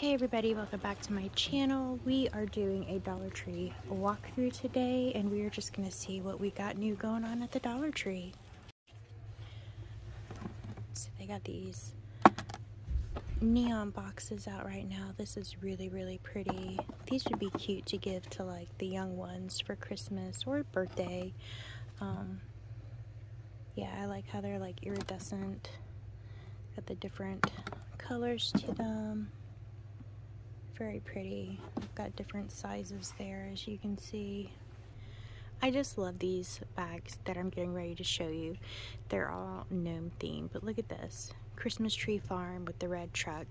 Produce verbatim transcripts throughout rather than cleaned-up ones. Hey everybody, welcome back to my channel. We are doing a Dollar Tree walkthrough today and we are just gonna see what we got new going on at the Dollar Tree. So they got these neon boxes out right now. This is really really pretty. These would be cute to give to like the young ones for Christmas or birthday. Um, yeah, I like how they're like iridescent. Got the different colors to them. Very pretty. Got different sizes there, as you can see. I just love these bags that I'm getting ready to show you. They're all gnome themed, but look at this Christmas tree farm with the red truck,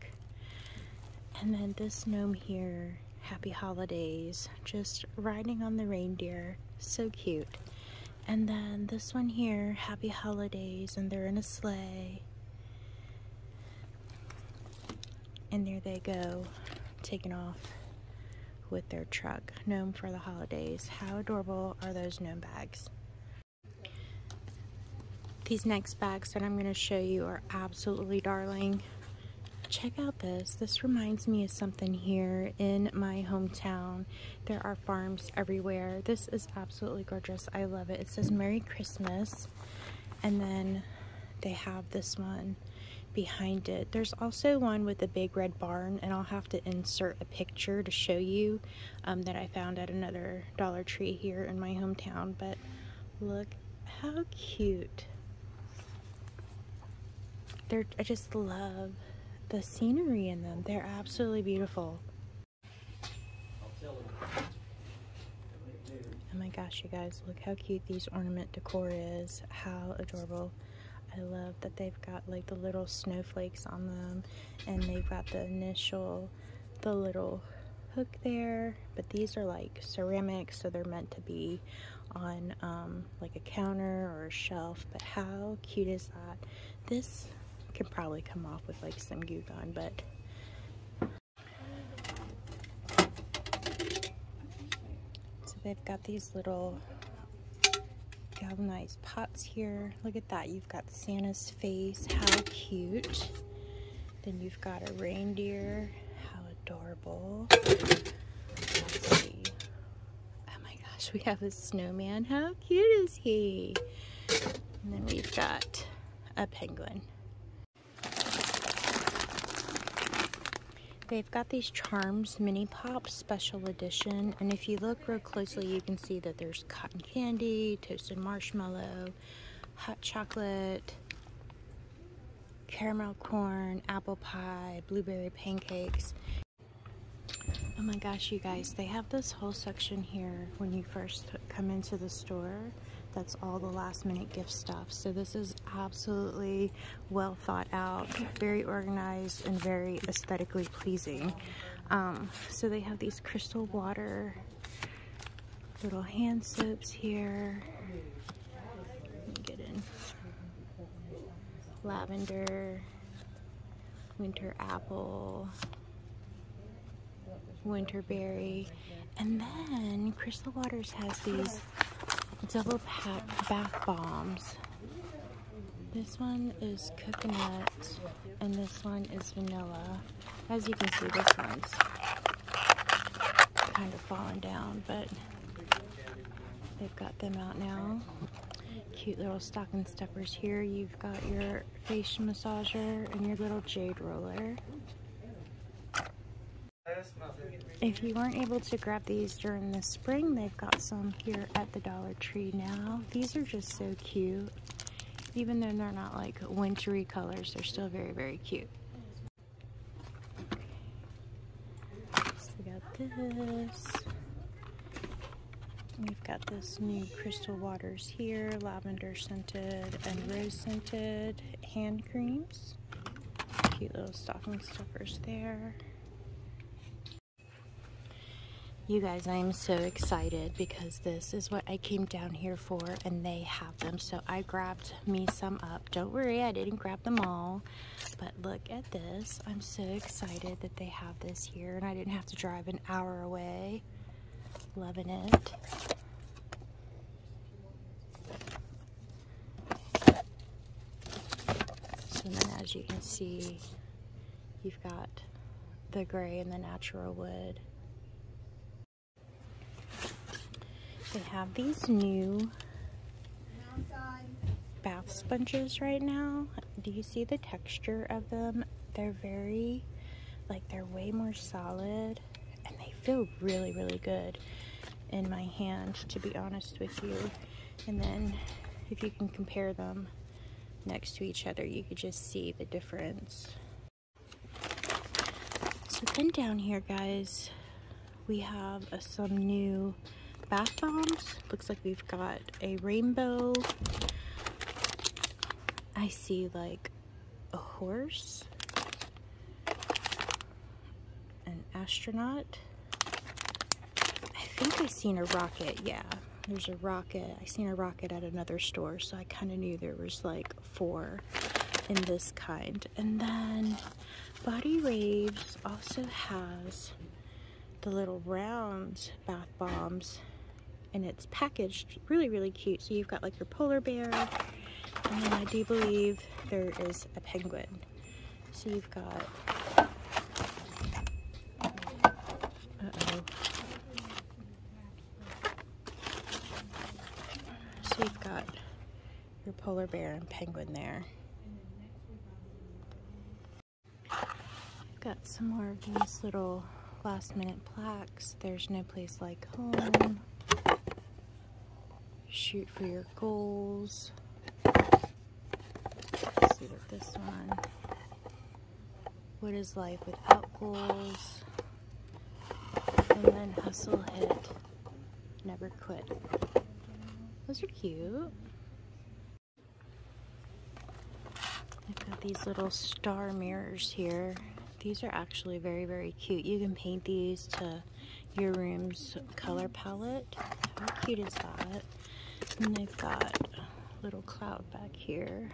and then this gnome here, happy holidays, just riding on the reindeer, so cute. And then this one here, happy holidays, and they're in a sleigh, and there they go, taken off with their truck. Gnome for the holidays. How adorable are those gnome bags? These next bags that I'm going to show you are absolutely darling. Check out this. This reminds me of something here in my hometown. There are farms everywhere. This is absolutely gorgeous. I love it. It says Merry Christmas, and then they have this one behind it. There's also one with a big red barn, and I'll have to insert a picture to show you um, that I found at another Dollar Tree here in my hometown. But look how cute. They're, I just love the scenery in them. They're absolutely beautiful. Oh my gosh, you guys, look how cute these ornament decor is. How adorable. I love that they've got like the little snowflakes on them, and they've got the initial, the little hook there, but these are like ceramic, so they're meant to be on um, like a counter or a shelf. But how cute is that? This could probably come off with like some glue gun, but so they've got these little galvanized pots here. Look at that. You've got Santa's face. How cute. Then you've got a reindeer. How adorable. Let's see. Oh my gosh, we have a snowman. How cute is he? And then we've got a penguin. They've got these Charms Mini Pops Special Edition, and if you look real closely you can see that there's cotton candy, toasted marshmallow, hot chocolate, caramel corn, apple pie, blueberry pancakes. Oh my gosh, you guys, they have this whole section here when you first come into the store. That's all the last minute gift stuff. So this is absolutely well thought out, very organized, and very aesthetically pleasing. Um, so they have these crystal water, little hand soaps here. Let me get in. Lavender, winter apple, winter berry, and then Crystal Waters has these double pack bath bombs. This one is coconut and this one is vanilla. As you can see, this one's kind of fallen down, but they've got them out now. Cute little stocking stuffers here. You've got your face massager and your little jade roller. If you weren't able to grab these during the spring, they've got some here at the Dollar Tree now. These are just so cute. Even though they're not like wintry colors, they're still very, very cute. So we got this. We've got this new Crystal Waters here, lavender scented and rose scented hand creams. Cute little stocking stuffers there. You guys, I am so excited because this is what I came down here for, and they have them. So I grabbed me some up. Don't worry, I didn't grab them all. But look at this. I'm so excited that they have this here and I didn't have to drive an hour away. Loving it. So then as you can see, you've got the gray and the natural wood. They have these new bath sponges right now. Do you see the texture of them? They're very, like, they're way more solid, and they feel really, really good in my hand, to be honest with you. And then if you can compare them next to each other, you could just see the difference. So then down here, guys, we have uh, some new bath bombs. Looks like we've got a rainbow. I see like a horse, an astronaut. I think I've seen a rocket, yeah. There's a rocket. I seen a rocket at another store, so I kind of knew there was like four in this kind. And then Body Raves also has the little round bath bombs, and it's packaged really, really cute. So you've got like your polar bear, and then I do believe there is a penguin. So you've got, uh-oh. You've got your polar bear and penguin there. I've got some more of these little last minute plaques. There's no place like home. Shoot for your goals. Let's see what this one. What is life without goals? And then hustle, hit, never quit. Those are cute. I've got these little star mirrors here. These are actually very, very cute. You can paint these to your room's color palette. How cute is that? And they've got a little cloud back here.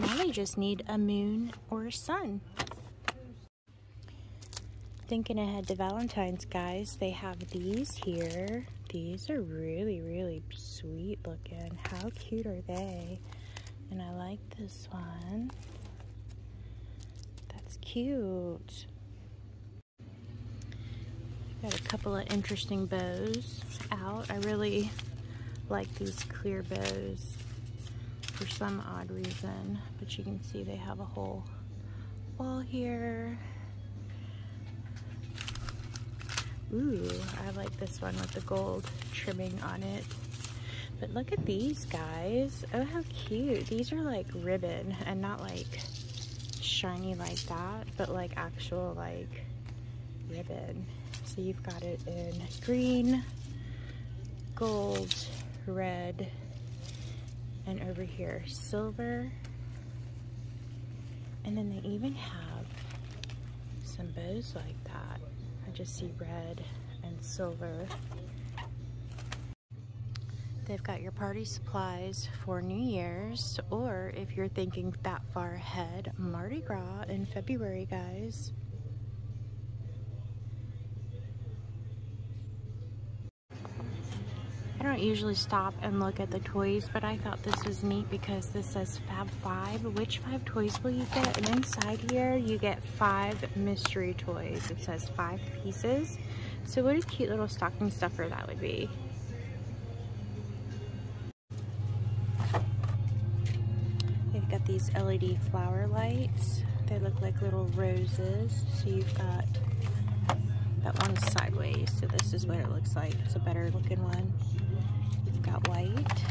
Now they just need a moon or a sun. Thinking ahead to Valentine's, guys, they have these here. These are really, really sweet looking. How cute are they? And I like this one. That's cute. Got a couple of interesting bows out. I really like these clear bows for some odd reason. But you can see they have a whole wall here. Ooh, I like this one with the gold trimming on it. But look at these, guys. Oh, how cute. These are like ribbon, and not like shiny like that, but like actual like ribbon. So you've got it in green, gold, red, and over here silver. And then they even have some bows like that. I just see red and silver. They've got your party supplies for New Year's, or if you're thinking that far ahead, Mardi Gras in February, guys. I don't usually stop and look at the toys, but I thought this was neat because this says Fab Five. Which five toys will you get? And inside here, you get five mystery toys. It says five pieces. So what a cute little stocking stuffer that would be. They've got these L E D flower lights. They look like little roses. So you've got that one sideways. So this is what it looks like. It's a better looking one. Got white,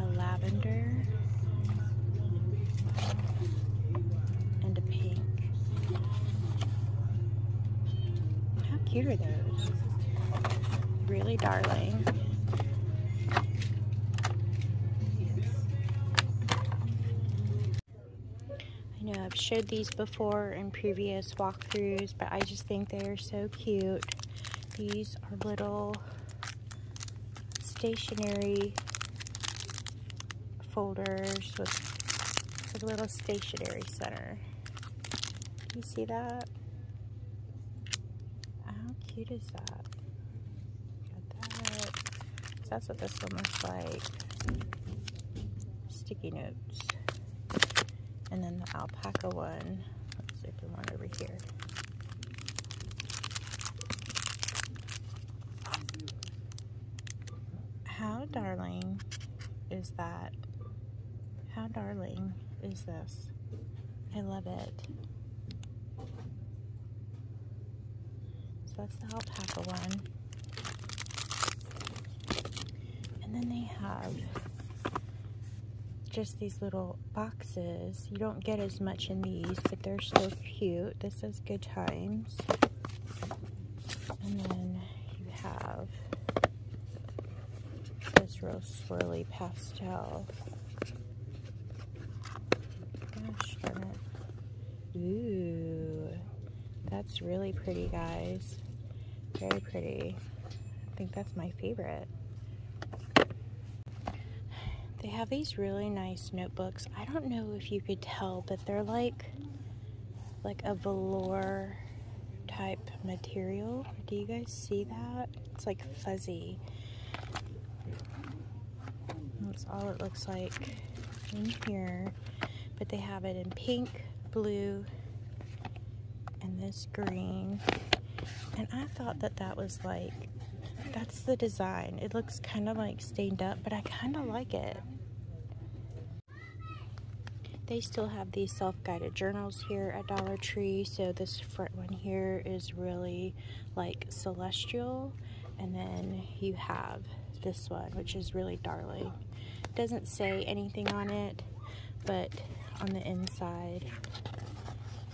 a lavender, and a pink. How cute are those? Really darling. I know I've showed these before in previous walkthroughs, but I just think they are so cute. These are little stationery folders with a little stationery center. You see that? How cute is that? Got that. That's what this one looks like. Sticky notes. And then the alpaca one. Let's see if we want over here. How darling is that? How darling is this? I love it. So that's the alpaca one. And then they have just these little boxes. You don't get as much in these, but they're so cute. This is Good Times. And then you have this real swirly pastel. Gosh darn it. Ooh, that's really pretty, guys. Very pretty. I think that's my favorite. They have these really nice notebooks. I don't know if you could tell, but they're like like a velour type material. Do you guys see that? It's like fuzzy. That's all it looks like in here. But they have it in pink, blue, and this green. And I thought that that was like, that's the design. It looks kind of like stained up, but I kind of like it. They still have these self-guided journals here at Dollar Tree. So this front one here is really like celestial. And then you have this one, which is really darling. It doesn't say anything on it, but on the inside,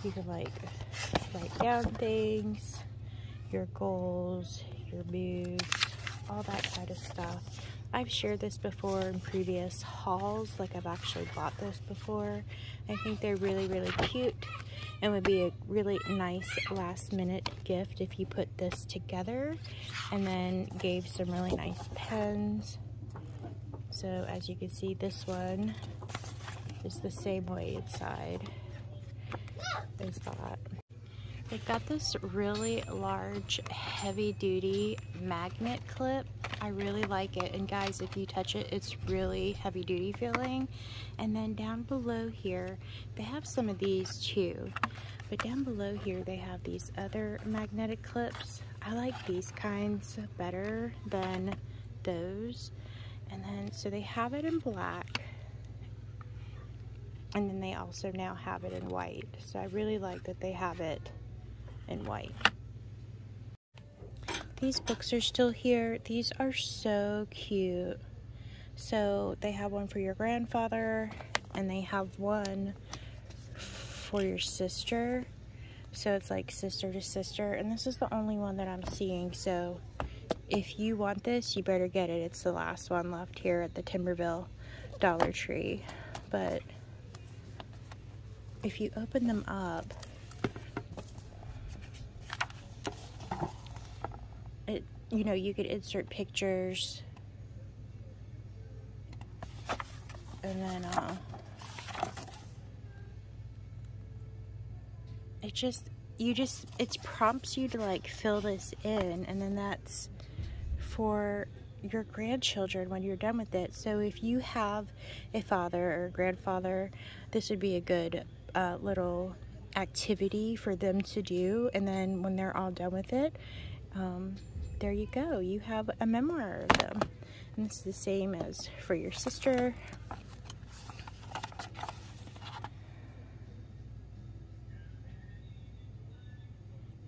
you can like write down things, your goals, your moods, all that kind of stuff. I've shared this before in previous hauls, like I've actually bought this before. I think they're really, really cute and would be a really nice last minute gift if you put this together and then gave some really nice pens. So as you can see, this one is the same way inside as that. They've got this really large, heavy-duty magnet clip. I really like it. And guys, if you touch it, it's really heavy-duty feeling. And then down below here, they have some of these too. But down below here, they have these other magnetic clips. I like these kinds better than those. And then, so they have it in black. And then they also now have it in white. So I really like that they have it in white. These books are still here. These are so cute. So they have one for your grandfather, and they have one for your sister. So it's like sister to sister, and this is the only one that I'm seeing. So if you want this, you better get it. It's the last one left here at the Timberville Dollar Tree. But if you open them up, It, you know, you could insert pictures, and then uh, it just, you just, it prompts you to like fill this in, and then that's for your grandchildren when you're done with it. So if you have a father or a grandfather, this would be a good uh, little activity for them to do, and then when they're all done with it, um, there you go. You have a memoir of them. And this is the same as for your sister.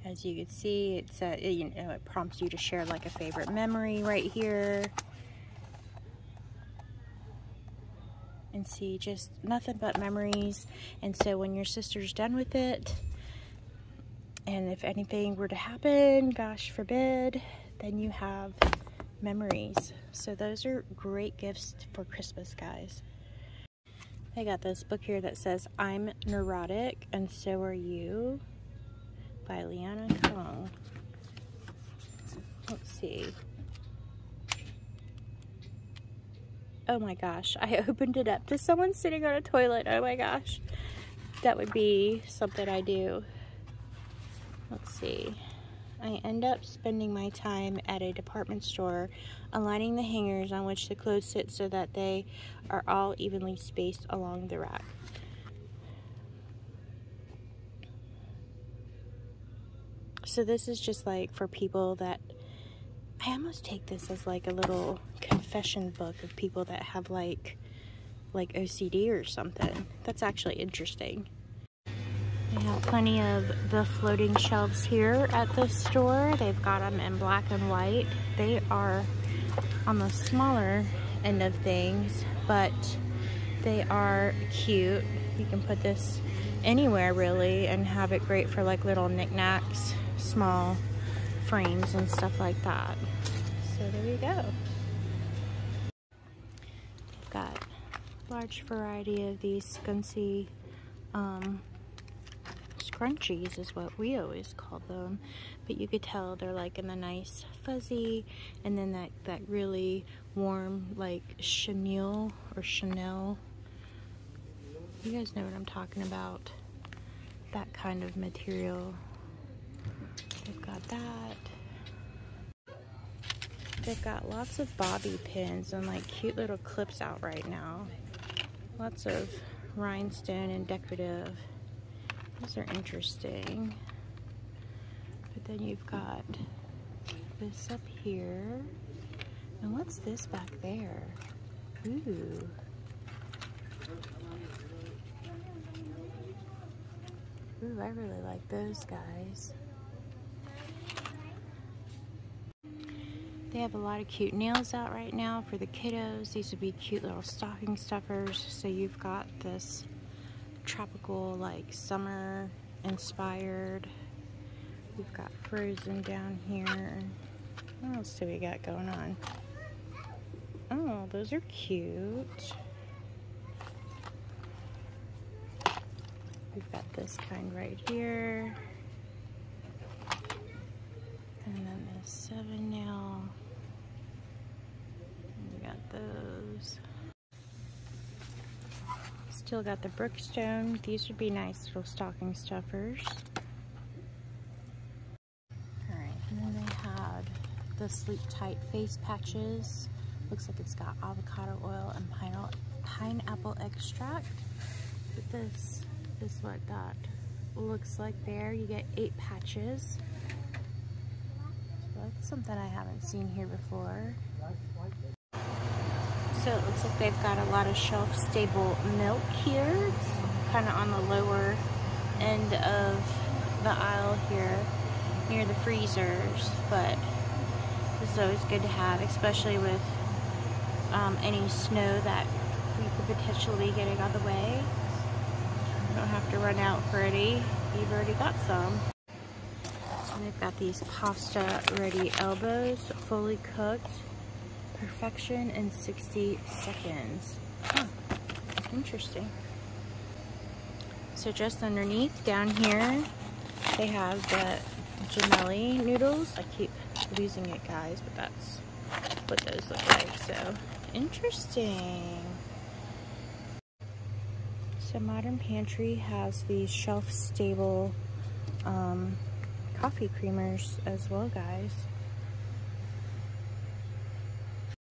As you can see, it's a, you know, it prompts you to share like a favorite memory right here. And see, just nothing but memories. And so when your sister's done with it, and if anything were to happen, gosh forbid, then you have memories. So those are great gifts for Christmas, guys. I got this book here that says, I'm Neurotic and So Are You, by Liana Kong. Let's see. Oh my gosh, I opened it up to someone sitting on a toilet. Oh my gosh. That would be something I do. Let's see. I end up spending my time at a department store aligning the hangers on which the clothes sit so that they are all evenly spaced along the rack. So this is just like for people that, I almost take this as like a little confession book of people that have like like O C D or something. That's actually interesting. We have plenty of the floating shelves here at the store. They've got them in black and white. They are on the smaller end of things, but they are cute. You can put this anywhere really and have it great for like little knickknacks, small frames and stuff like that. So there you go. We've got a large variety of these sconcy um, scrunchies is what we always call them, but you could tell they're like in the nice fuzzy and then that, that really warm like chenille or Chanel. You guys know what I'm talking about. That kind of material. They've got that. They've got lots of bobby pins and like cute little clips out right now. Lots of rhinestone and decorative. These are interesting. But then you've got this up here. And what's this back there? Ooh. Ooh, I really like those guys. They have a lot of cute nails out right now for the kiddos. These would be cute little stocking stuffers. So you've got this tropical, like summer inspired. We've got Frozen down here. What else do we got going on? Oh, those are cute. We've got this kind right here. And then this seven nail. We got those. Still got the Brookstone. These would be nice little stocking stuffers. Alright, and then they had the Sleep Tight face patches. Looks like it's got avocado oil and pine pineapple extract. Look at this. This is what that looks like there. You get eight patches. So that's something I haven't seen here before. So it looks like they've got a lot of shelf stable milk here. It's kind of on the lower end of the aisle here near the freezers, but this is always good to have, especially with um, any snow that we could potentially be getting on the way. You don't have to run out for any. You've already got some. So they've got these pasta ready elbows, fully cooked, perfection in sixty seconds. Huh. Interesting. So just underneath, down here, they have the gemelli noodles. I keep losing it, guys, but that's what those look like. So interesting. So Modern Pantry has these shelf-stable um, coffee creamers as well, guys.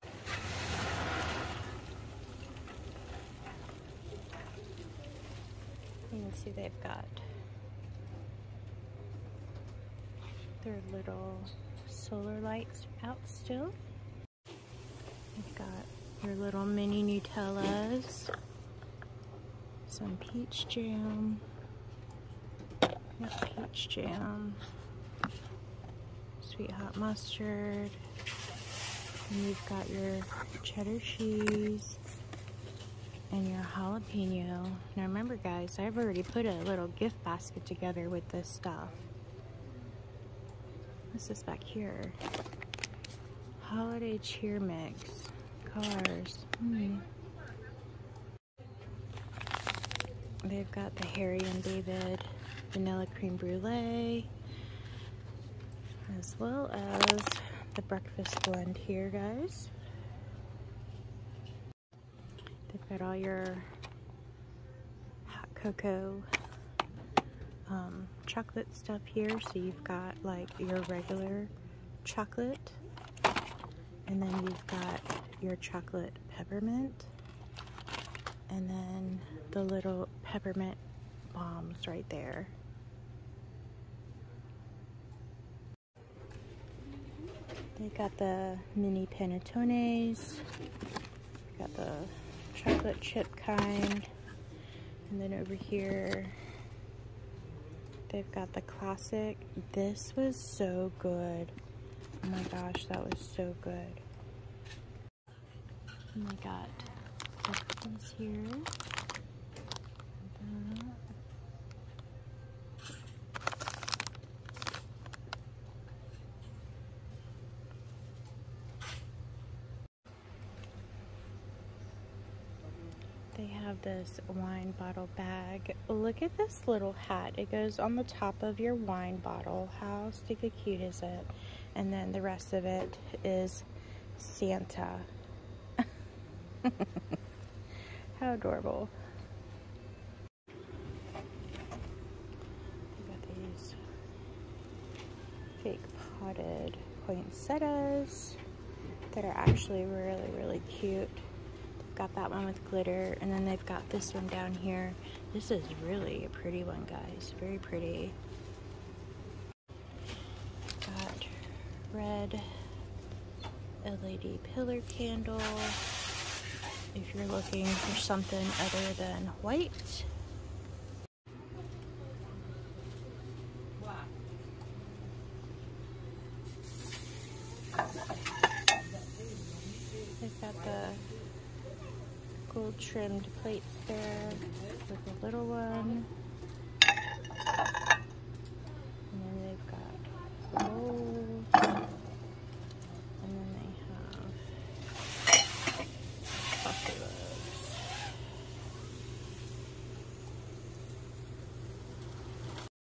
You can see they've got their little solar lights out still. They've got their little mini Nutellas. Some peach jam, not peach jam, sweet hot mustard, and you've got your cheddar cheese and your jalapeno. Now remember guys, I've already put a little gift basket together with this stuff. This is back here. Holiday cheer mix, cars. Mm. They've got the Harry and David vanilla cream brulee, as well as the breakfast blend here, guys. They've got all your hot cocoa um, chocolate stuff here. So you've got like your regular chocolate, and then you've got your chocolate peppermint, and then the little peppermint bombs right there. They got the mini panettones, got the chocolate chip kind, and then over here they've got the classic. This was so good. Oh my gosh, that was so good. And they got these here. They have this wine bottle bag. Look at this little hat. It goes on the top of your wine bottle. How stinking cute is it? And then the rest of it is Santa. How adorable. They got these fake potted poinsettias that are actually really, really cute. Got that one with glitter, and then they've got this one down here. This is really a pretty one, guys. Very pretty. Got red L E D pillar candle. If you're looking for something other than white. They've got the gold trimmed plates there with the little one, and then they've got gold.